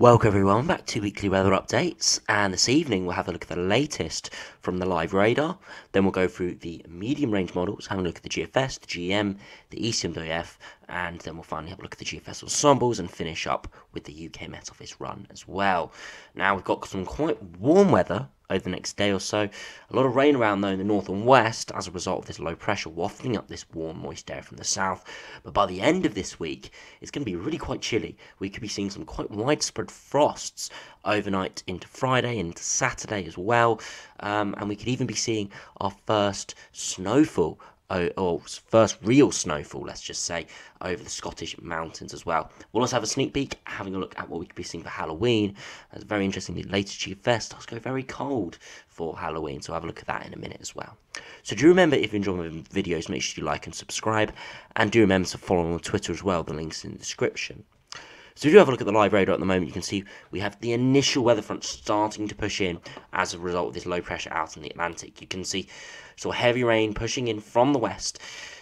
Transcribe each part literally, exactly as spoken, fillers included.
Welcome everyone back to Weekly Weather Updates, and this evening we'll have a look at the latest from the live radar, then we'll go through the medium range models, have a look at the G F S, the G M, the E C M W F, and then we'll finally have a look at the G F S ensembles and finish up with the U K Met Office run as well. Now we've got some quite warm weather over the next day or so. A lot of rain around though in the north and west as a result of this low pressure wafting up this warm moist air from the south, but by the end of this week it's going to be really quite chilly. We could be seeing some quite widespread frosts overnight into Friday and into Saturday as well, um, and we could even be seeing our first snowfall, or, or first real snowfall let's just say, over the Scottish mountains as well. We'll also have a sneak peek, having a look at what we could be seeing for Halloween. That's very interesting. The Latitude Fest does go very cold for Halloween, so have a look at that in a minute as well. So do remember, if you enjoy my videos, make sure you like and subscribe, and do remember to follow me on Twitter as well. The link's in the description. So if you have a look at the live radar at the moment, you can see we have the initial weather front starting to push in as a result of this low pressure out in the Atlantic. You can see sort of heavy rain pushing in from the west.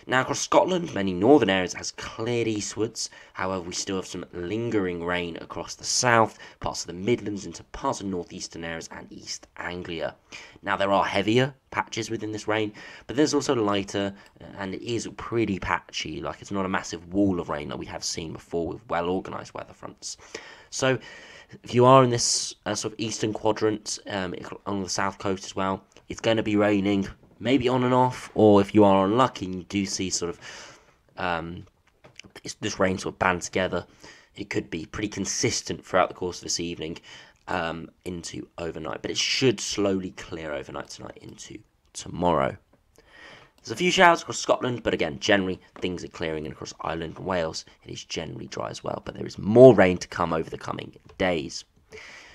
Now across Scotland, many northern areas has cleared eastwards. However, we still have some lingering rain across the south, parts of the Midlands, into parts of northeastern areas and East Anglia. Now there are heavier patches within this rain, but there's also lighter, and it is pretty patchy. Like, it's not a massive wall of rain that we have seen before with well organised weather fronts. So if you are in this uh, sort of eastern quadrant, um, on the south coast as well, it's going to be raining, maybe on and off, or if you are unlucky and you do see sort of um, this rain sort of band together, it could be pretty consistent throughout the course of this evening Um, into overnight, but it should slowly clear overnight tonight into tomorrow. There's a few showers across Scotland, but again, generally things are clearing, and across Ireland and Wales it is generally dry as well, but there is more rain to come over the coming days.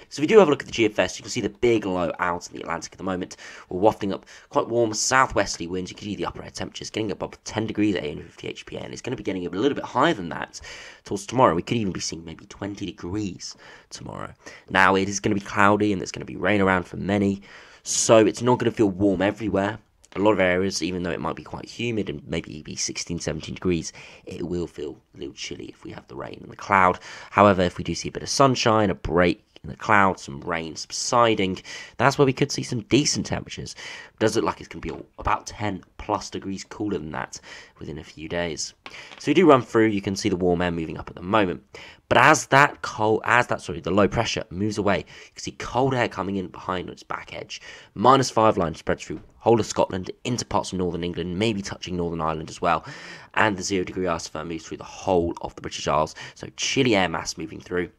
So if you do have a look at the G F S, you can see the big low out in the Atlantic at the moment. We're wafting up quite warm southwesterly winds. You can see the upper air temperatures getting above ten degrees at eight hundred fifty H P A, and it's going to be getting a little bit higher than that towards tomorrow. We could even be seeing maybe twenty degrees tomorrow. Now it is going to be cloudy, and there's going to be rain around for many, so it's not going to feel warm everywhere. A lot of areas, even though it might be quite humid and maybe be sixteen, seventeen degrees, it will feel a little chilly if we have the rain and the cloud. However, if we do see a bit of sunshine, a break in the clouds, some rain subsiding, that's where we could see some decent temperatures. It does look like it's going to be about ten plus degrees cooler than that within a few days. So we do run through, you can see the warm air moving up at the moment, but as that cold, as that sorry, the low pressure moves away, you can see cold air coming in behind on its back edge. Minus five line spreads through whole of Scotland, into parts of northern England, maybe touching northern Ireland as well, and the zero degree isotherm moves through the whole of the British Isles. So chilly air mass moving through.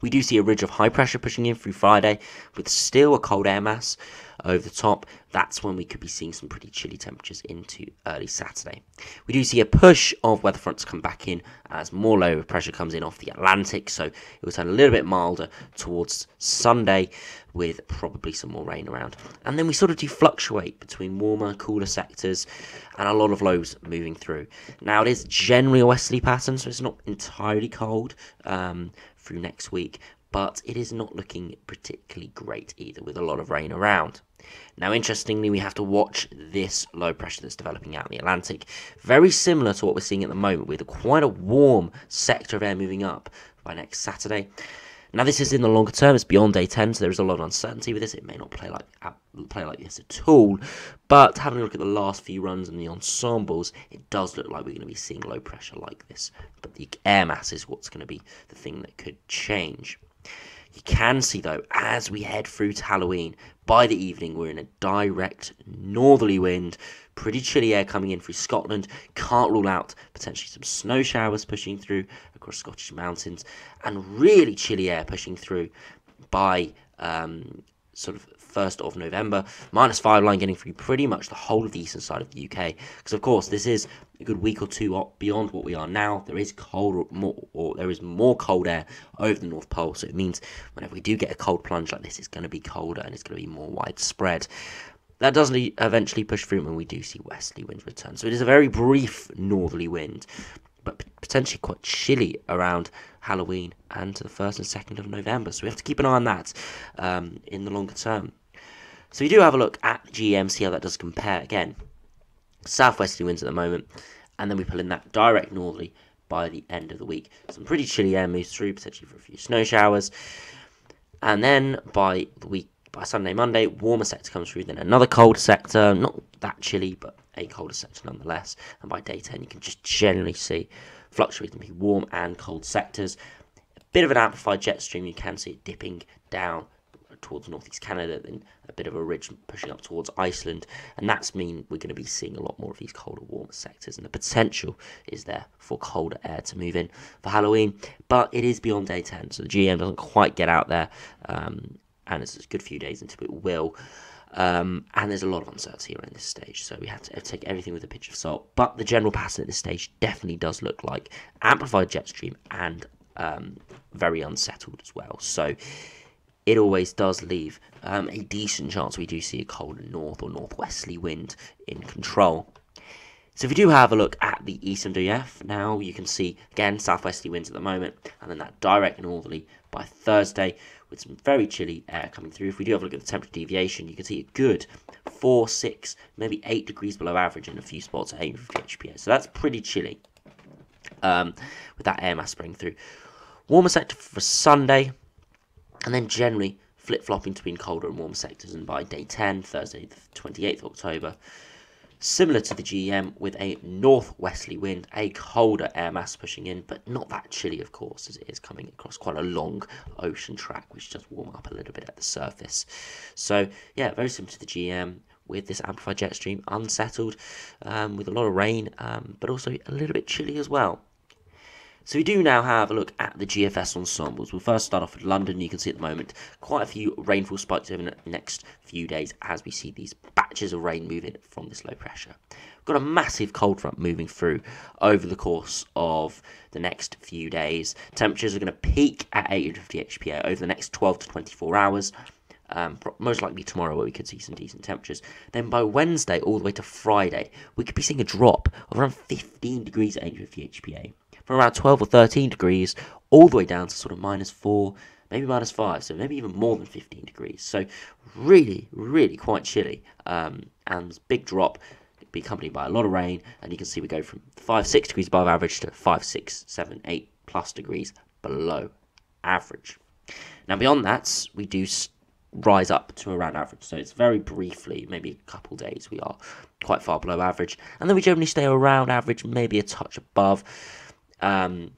We do see a ridge of high pressure pushing in through Friday with still a cold air mass over the top. That's when we could be seeing some pretty chilly temperatures into early Saturday. We do see a push of weather fronts come back in as more low pressure comes in off the Atlantic, so it will turn a little bit milder towards Sunday with probably some more rain around. And then we sort of do fluctuate between warmer, cooler sectors and a lot of lows moving through. Now it is generally a westerly pattern, so it's not entirely cold um, through next week, but it is not looking particularly great either, with a lot of rain around. Now interestingly, we have to watch this low pressure that's developing out in the Atlantic, very similar to what we're seeing at the moment, with quite a warm sector of air moving up by next Saturday. Now this is in the longer term, it's beyond day ten, so there is a lot of uncertainty with this. It may not play like play like this at all, but having a look at the last few runs and the ensembles, it does look like we're going to be seeing low pressure like this, but the air mass is what's going to be the thing that could change. You can see though, as we head through to Halloween, by the evening we're in a direct northerly wind, pretty chilly air coming in through Scotland. Can't rule out potentially some snow showers pushing through across Scottish mountains, and really chilly air pushing through by um, sort of first of November. Minus five line getting through pretty much the whole of the eastern side of the U K, because of course this is a good week or two beyond what we are now. There is cold or more, or there is more cold air over the North Pole, so it means whenever we do get a cold plunge like this, it's going to be colder and it's going to be more widespread. That does eventually push through when we do see westerly winds return, so it is a very brief northerly wind, but potentially quite chilly around Halloween and to the first and second of November, so we have to keep an eye on that um, in the longer term. So we do have a look at G M, see how that does compare. Again, southwesterly winds at the moment, and then we pull in that direct northerly by the end of the week. Some pretty chilly air moves through, potentially for a few snow showers. And then by the week, by Sunday, Monday, warmer sector comes through, then another colder sector, not that chilly, but a colder sector nonetheless. And by day ten, you can just generally see fluctuating between warm and cold sectors. A bit of an amplified jet stream, you can see it dipping down towards northeast Canada, then a bit of a ridge pushing up towards Iceland, and that's mean we're going to be seeing a lot more of these colder, warmer sectors, and the potential is there for colder air to move in for Halloween, but it is beyond day ten, so the G M doesn't quite get out there, um, and it's a good few days until it will, um, and there's a lot of uncertainty around this stage, so we have to take everything with a pinch of salt, but the general pattern at this stage definitely does look like amplified jet stream and um, very unsettled as well, so it always does leave um, a decent chance we do see a colder north or northwesterly wind in control. So if you do have a look at the E C M W F now, you can see, again, southwesterly winds at the moment, and then that direct northerly by Thursday with some very chilly air coming through. If we do have a look at the temperature deviation, you can see a good four, six, maybe eight degrees below average in a few spots at eight hundred H P S. So that's pretty chilly um, with that air mass bringing through. Warmer sector for Sunday, and then generally flip-flopping between colder and warmer sectors, and by day ten, Thursday the twenty-eighth of October, similar to the G E M with a northwesterly wind, a colder air mass pushing in, but not that chilly, of course, as it is coming across quite a long ocean track, which does warm up a little bit at the surface. So, yeah, very similar to the G E M with this amplified jet stream, unsettled, um, with a lot of rain, um, but also a little bit chilly as well. So we do now have a look at the G F S ensembles. We'll first start off with London. You can see at the moment quite a few rainfall spikes over the next few days as we see these batches of rain moving from this low pressure. We've got a massive cold front moving through over the course of the next few days. Temperatures are going to peak at eight hundred fifty H P A over the next twelve to twenty-four hours. Um, most likely tomorrow where we could see some decent temperatures. Then by Wednesday all the way to Friday, we could be seeing a drop of around fifteen degrees at eight hundred fifty H P A. From around twelve or thirteen degrees, all the way down to sort of minus four, maybe minus five, so maybe even more than fifteen degrees. So really, really quite chilly, um, and big drop, be accompanied by a lot of rain, and you can see we go from five, six degrees above average to five, six, seven, eight plus degrees below average. Now beyond that, we do rise up to around average, so it's very briefly, maybe a couple days, we are quite far below average, and then we generally stay around average, maybe a touch above. Um,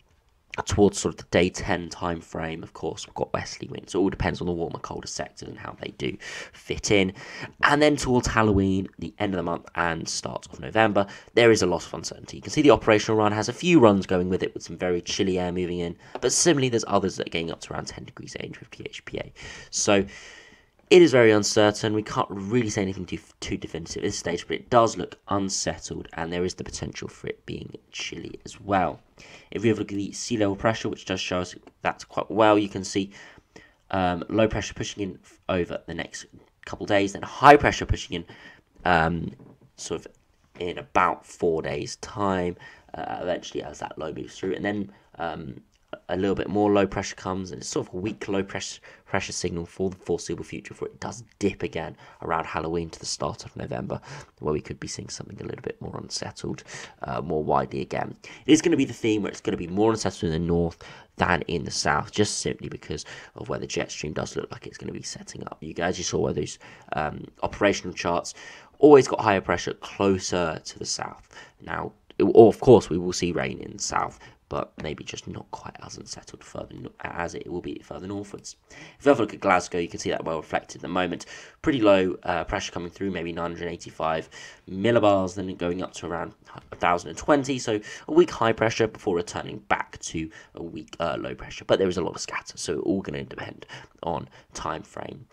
towards sort of the day ten time frame, of course, we've got westerly winds. It all depends on the warmer, colder sectors and how they do fit in. And then towards Halloween, the end of the month and start of November, there is a lot of uncertainty. You can see the operational run has a few runs going with it with some very chilly air moving in. But similarly, there's others that are getting up to around ten degrees at eight hundred fifty H P A. So it is very uncertain. We can't really say anything too, too definitive at this stage, but it does look unsettled, and there is the potential for it being chilly as well. If we have a look at the sea level pressure, which does show us that quite well, you can see um, low pressure pushing in over the next couple of days, then high pressure pushing in um, sort of in about four days' time, uh, eventually as that low moves through, and then Um, a little bit more low pressure comes, and it's sort of a weak low pressure pressure signal for the foreseeable future before it does dip again around Halloween to the start of November, where we could be seeing something a little bit more unsettled, uh, more widely again. It is going to be the theme where it's going to be more unsettled in the north than in the south, just simply because of where the jet stream does look like it's going to be setting up. You guys, you saw where those um, operational charts always got higher pressure closer to the south. Now, it, or of course, we will see rain in the south, but maybe just not quite as unsettled further no as it will be further northwards. If you have a look at Glasgow, you can see that well reflected at the moment. Pretty low uh, pressure coming through, maybe nine hundred eighty-five millibars, then going up to around one thousand twenty, so a weak high pressure before returning back to a weak uh, low pressure. But there is a lot of scatter, so all going to depend on time frame.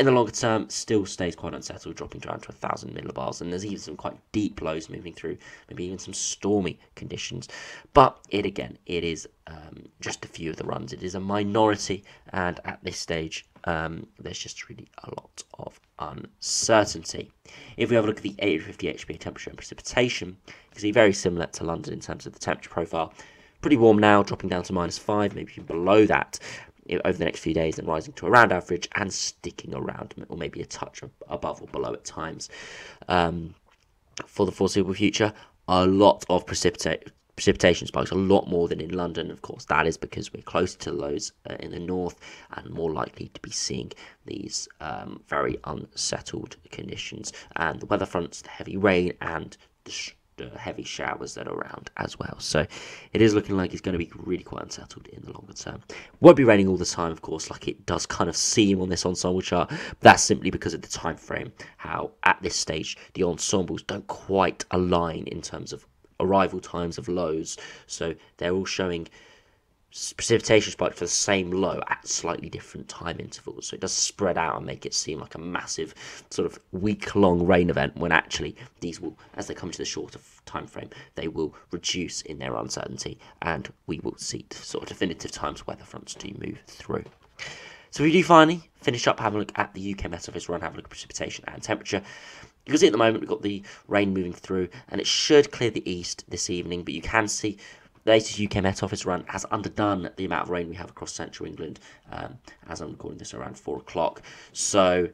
In the longer term, still stays quite unsettled, dropping down to one thousand millibars, and there's even some quite deep lows moving through, maybe even some stormy conditions. But it again, it is um, just a few of the runs. It is a minority, and at this stage, um, there's just really a lot of uncertainty. If we have a look at the eight hundred fifty H P A temperature and precipitation, you can see very similar to London in terms of the temperature profile. Pretty warm now, dropping down to minus five, maybe even below that over the next few days, and rising to around average and sticking around, or maybe a touch above or below at times. Um, for the foreseeable future, a lot of precipitate precipitation spikes a lot more than in London. Of course, that is because we're closer to those uh, in the north and more likely to be seeing these um, very unsettled conditions, and the weather fronts, the heavy rain and the, sh the heavy showers that are around as well. So it is looking like it's going to be really quite unsettled in the longer term. Won't be raining all the time, of course, like it does kind of seem on this ensemble chart, but that's simply because of the time frame, how at this stage the ensembles don't quite align in terms of arrival times of lows, so they're all showing precipitation spikes for the same low at slightly different time intervals, so it does spread out and make it seem like a massive sort of week-long rain event, when actually these will, as they come to the shorter time frame, they will reduce in their uncertainty and we will see sort of definitive times weather fronts to move through. So we do finally finish up, have a look at the U K Met Office run, have a look at precipitation and temperature. You can see at the moment we've got the rain moving through and it should clear the east this evening, but you can see the latest U K Met Office run has underdone the amount of rain we have across central England um, as I'm recording this around four o'clock. So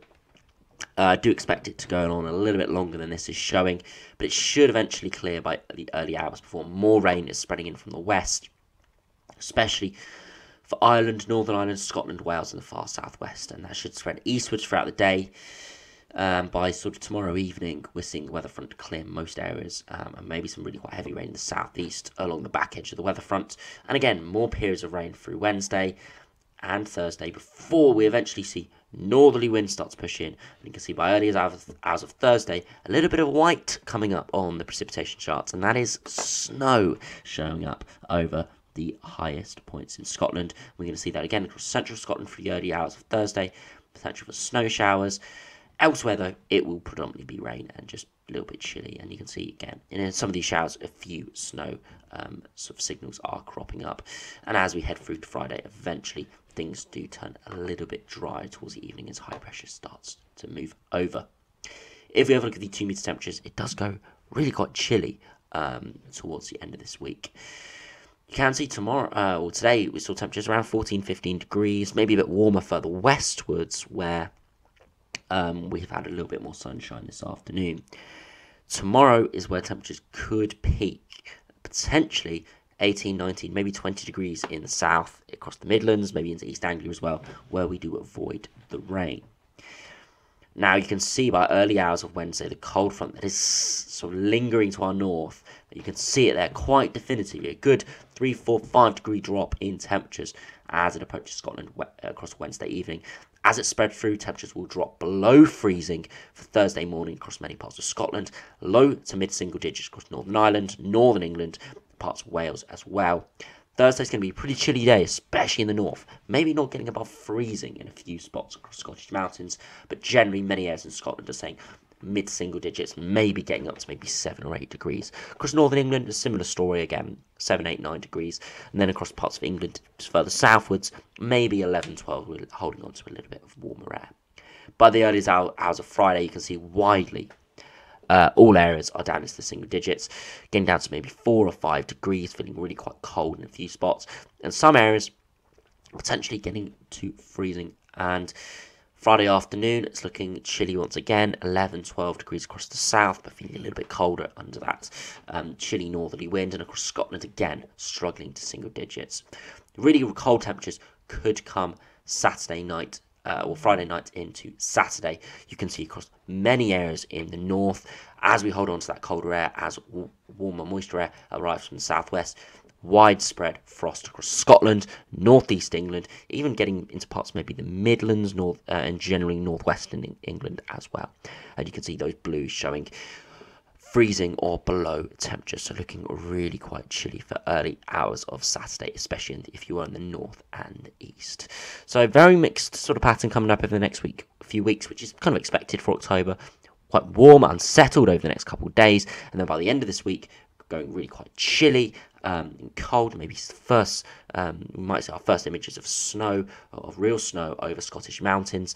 I uh, do expect it to go on a little bit longer than this is showing, but it should eventually clear by the early hours before more rain is spreading in from the west, especially for Ireland, Northern Ireland, Scotland, Wales and the far southwest, and that should spread eastwards throughout the day. Um, by sort of tomorrow evening, we're seeing the weather front clear most areas, um, and maybe some really quite heavy rain in the southeast along the back edge of the weather front. And again, more periods of rain through Wednesday and Thursday before we eventually see northerly winds start to push in. And you can see by early hours of Thursday, a little bit of white coming up on the precipitation charts, and that is snow showing up over the highest points in Scotland. We're going to see that again across central Scotland for the early hours of Thursday, potential for snow showers. Elsewhere, though, it will predominantly be rain and just a little bit chilly, and you can see again in some of these showers a few snow um, sort of signals are cropping up, and as we head through to Friday, eventually things do turn a little bit dry towards the evening as high pressure starts to move over. If we have a look at the two meter temperatures, it does go really quite chilly um, towards the end of this week. You can see tomorrow, uh, or today, we saw temperatures around fourteen, fifteen degrees, maybe a bit warmer further westwards where Um, we've had a little bit more sunshine this afternoon. Tomorrow is where temperatures could peak, potentially eighteen, nineteen, maybe twenty degrees in the south, across the Midlands, maybe into East Anglia as well, where we do avoid the rain. Now you can see by early hours of Wednesday, the cold front that is sort of lingering to our north. You can see it there quite definitively, a good three, four, five degree drop in temperatures as it approaches Scotland across Wednesday evening. As it spread through, temperatures will drop below freezing for Thursday morning across many parts of Scotland, low to mid-single digits across Northern Ireland, Northern England, parts of Wales as well. Thursday's going to be a pretty chilly day, especially in the north, maybe not getting above freezing in a few spots across Scottish mountains, but generally many areas in Scotland are saying mid-single digits, maybe getting up to maybe seven or eight degrees. Across Northern England, a similar story again, seven, eight, nine degrees. And then across parts of England, further southwards, maybe eleven, twelve, we're holding on to a little bit of warmer air. By the early hours of Friday, you can see widely uh, all areas are down into the single digits, getting down to maybe four or five degrees, feeling really quite cold in a few spots. And some areas potentially getting to freezing. And Friday afternoon, it's looking chilly once again, eleven, twelve degrees across the south, but feeling a little bit colder under that um, chilly northerly wind, and across Scotland again, struggling to single digits. Really cold temperatures could come Saturday night, uh, or Friday night into Saturday. You can see across many areas in the north, as we hold on to that colder air, as warmer, moister air arrives from the southwest, widespread frost across Scotland, northeast England, even getting into parts maybe the Midlands, north uh, and generally northwestern England as well. And you can see those blues showing freezing or below temperature, so looking really quite chilly for early hours of Saturday, especially in the, if you are in the north and the east. So very mixed sort of pattern coming up over the next week, few weeks, which is kind of expected for October. Quite warm, unsettled over the next couple of days, and then by the end of this week, going really quite chilly um, and cold. Maybe first, um, we might see our first images of snow, of real snow over Scottish mountains,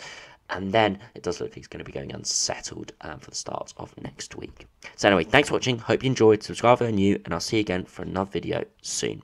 and then it does look like it's going to be going unsettled um, for the start of next week. So anyway, thanks for watching. Hope you enjoyed. Subscribe if you're new, and I'll see you again for another video soon.